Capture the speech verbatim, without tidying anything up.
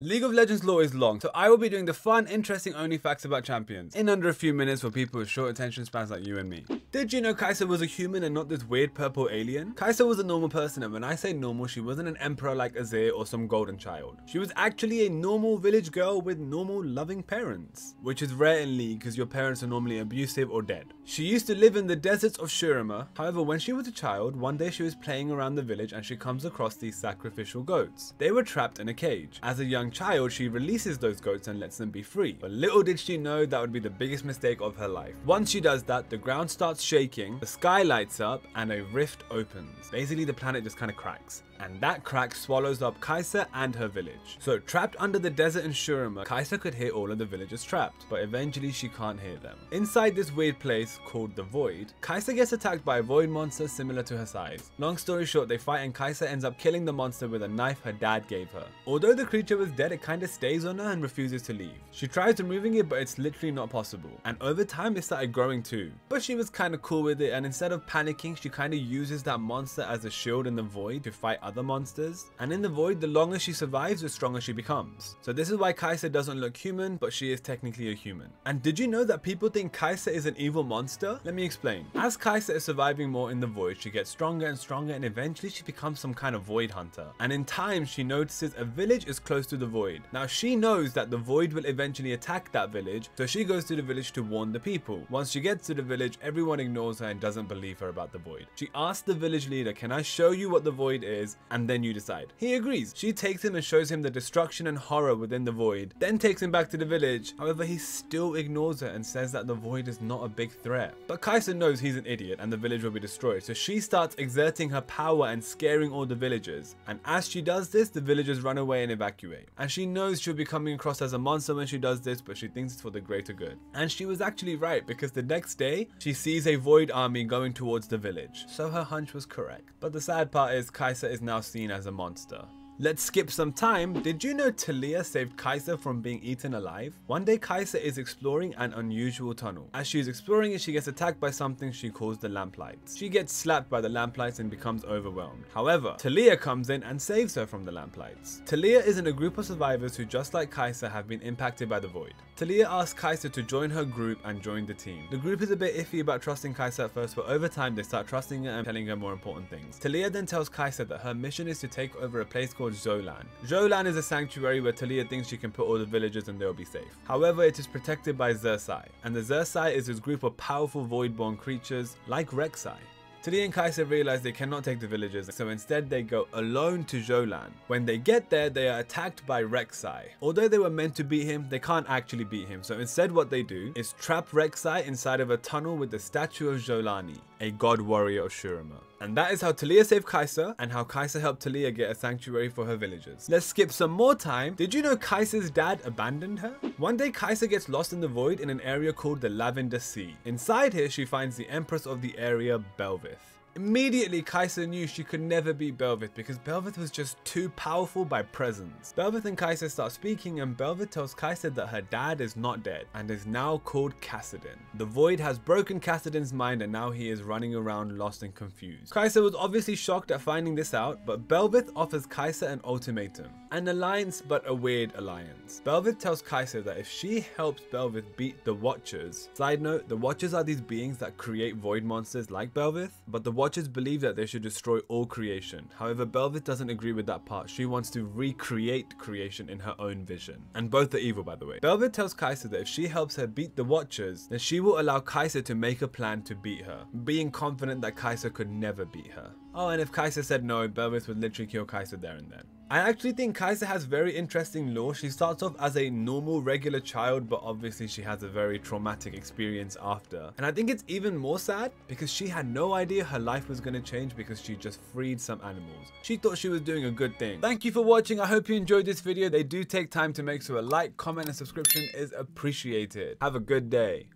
League of Legends lore is long, so I will be doing the fun, interesting only facts about champions in under a few minutes for people with short attention spans like you and me. Did you know Kai'Sa was a human and not this weird purple alien? Kai'Sa was a normal person, and when I say normal, she wasn't an emperor like Azir or some golden child. She was actually a normal village girl with normal, loving parents, which is rare in League because your parents are normally abusive or dead. She used to live in the deserts of Shurima. However, when she was a child, one day she was playing around the village and she comes across these sacrificial goats. They were trapped in a cage. As a young child, she releases those goats and lets them be free, but little did she know that would be the biggest mistake of her life. Once she does that, the ground starts shaking, the sky lights up, and a rift opens. Basically, the planet just kind of cracks, and that crack swallows up Kai'Sa and her village. So trapped under the desert in Shurima, Kai'Sa could hear all of the villagers trapped, but eventually she can't hear them. Inside this weird place called the Void, Kai'Sa gets attacked by a void monster similar to her size. Long story short, they fight and Kai'Sa ends up killing the monster with a knife her dad gave her. Although the creature was dead, it kinda stays on her and refuses to leave. She tries removing it, but it's literally not possible. And over time it started growing too. But she was kinda cool with it, and instead of panicking, she kinda uses that monster as a shield in the void to fight other monsters. And in the void, the longer she survives, the stronger she becomes. So this is why Kai'Sa doesn't look human, but she is technically a human. And did you know that people think Kai'Sa is an evil monster? Let me explain. As Kai'Sa is surviving more in the void, she gets stronger and stronger, and eventually she becomes some kind of void hunter. And in time, she notices a village is close to the void. Now she knows that the void will eventually attack that village, so she goes to the village to warn the people. Once she gets to the village, everyone ignores her and doesn't believe her about the void. She asks the village leader, "Can I show you what the void is, and then you decide?" He agrees. She takes him and shows him the destruction and horror within the void, then takes him back to the village. However, he still ignores her and says that the void is not a big threat. But Kai'Sa knows he's an idiot and the village will be destroyed, so she starts exerting her power and scaring all the villagers. And as she does this, the villagers run away and evacuate. And she knows she'll be coming across as a monster when she does this, but she thinks it's for the greater good. And she was actually right, because the next day, she sees a void army going towards the village. So her hunch was correct. But the sad part is, Kai'Sa is now seen as a monster. Let's skip some time. Did you know Taliyah saved Kai'Sa from being eaten alive? One day Kai'Sa is exploring an unusual tunnel. As she is exploring it, she gets attacked by something she calls the lamplights. She gets slapped by the lamplights and becomes overwhelmed. However, Taliyah comes in and saves her from the lamplights. Taliyah is in a group of survivors who, just like Kai'Sa, have been impacted by the void. Taliyah asks Kai'Sa to join her group and join the team. The group is a bit iffy about trusting Kai'Sa at first, but over time they start trusting her and telling her more important things. Taliyah then tells Kai'Sa that her mission is to take over a place called Zolan. Zolan is a sanctuary where Taliyah thinks she can put all the villagers and they'll be safe. However, it is protected by Xer'Sai, and the Xer'Sai is this group of powerful void-born creatures like Rek'Sai. Taliyah and Kai'Sa realize they cannot take the villagers, so instead they go alone to Zolan. When they get there, they are attacked by Rek'Sai. Although they were meant to beat him, they can't actually beat him, so instead what they do is trap Rek'Sai inside of a tunnel with the statue of Zolani, a god warrior of Shurima. And that is how Taliyah saved Kai'Sa, and how Kai'Sa helped Taliyah get a sanctuary for her villagers. Let's skip some more time. Did you know Kai'Sa's dad abandoned her? One day Kai'Sa gets lost in the void in an area called the Lavender Sea. Inside here, she finds the empress of the area, Bel'Veth. Immediately, Kai'Sa knew she could never beat Bel'Veth because Bel'Veth was just too powerful by presence. Bel'Veth and Kai'Sa start speaking, and Bel'Veth tells Kai'Sa that her dad is not dead and is now called Kassadin. The void has broken Kassadin's mind, and now he is running around lost and confused. Kai'Sa was obviously shocked at finding this out, but Bel'Veth offers Kai'Sa an ultimatum. An alliance, but a weird alliance. Bel'Veth tells Kai'Sa that if she helps Bel'Veth beat the Watchers — side note, the Watchers are these beings that create void monsters like Bel'Veth — but the Watchers believe that they should destroy all creation. However, Bel'Veth doesn't agree with that part. She wants to recreate creation in her own vision. And both are evil, by the way. Bel'Veth tells Kai'Sa that if she helps her beat the Watchers, then she will allow Kai'Sa to make a plan to beat her, being confident that Kai'Sa could never beat her. Oh, and if Kai'Sa said no, Bel'Veth would literally kill Kai'Sa there and then. I actually think Kai'Sa has very interesting lore. She starts off as a normal, regular child, but obviously she has a very traumatic experience after. And I think it's even more sad because she had no idea her life was going to change because she just freed some animals. She thought she was doing a good thing. Thank you for watching. I hope you enjoyed this video. They do take time to make, so a like, comment, and subscription is appreciated. Have a good day.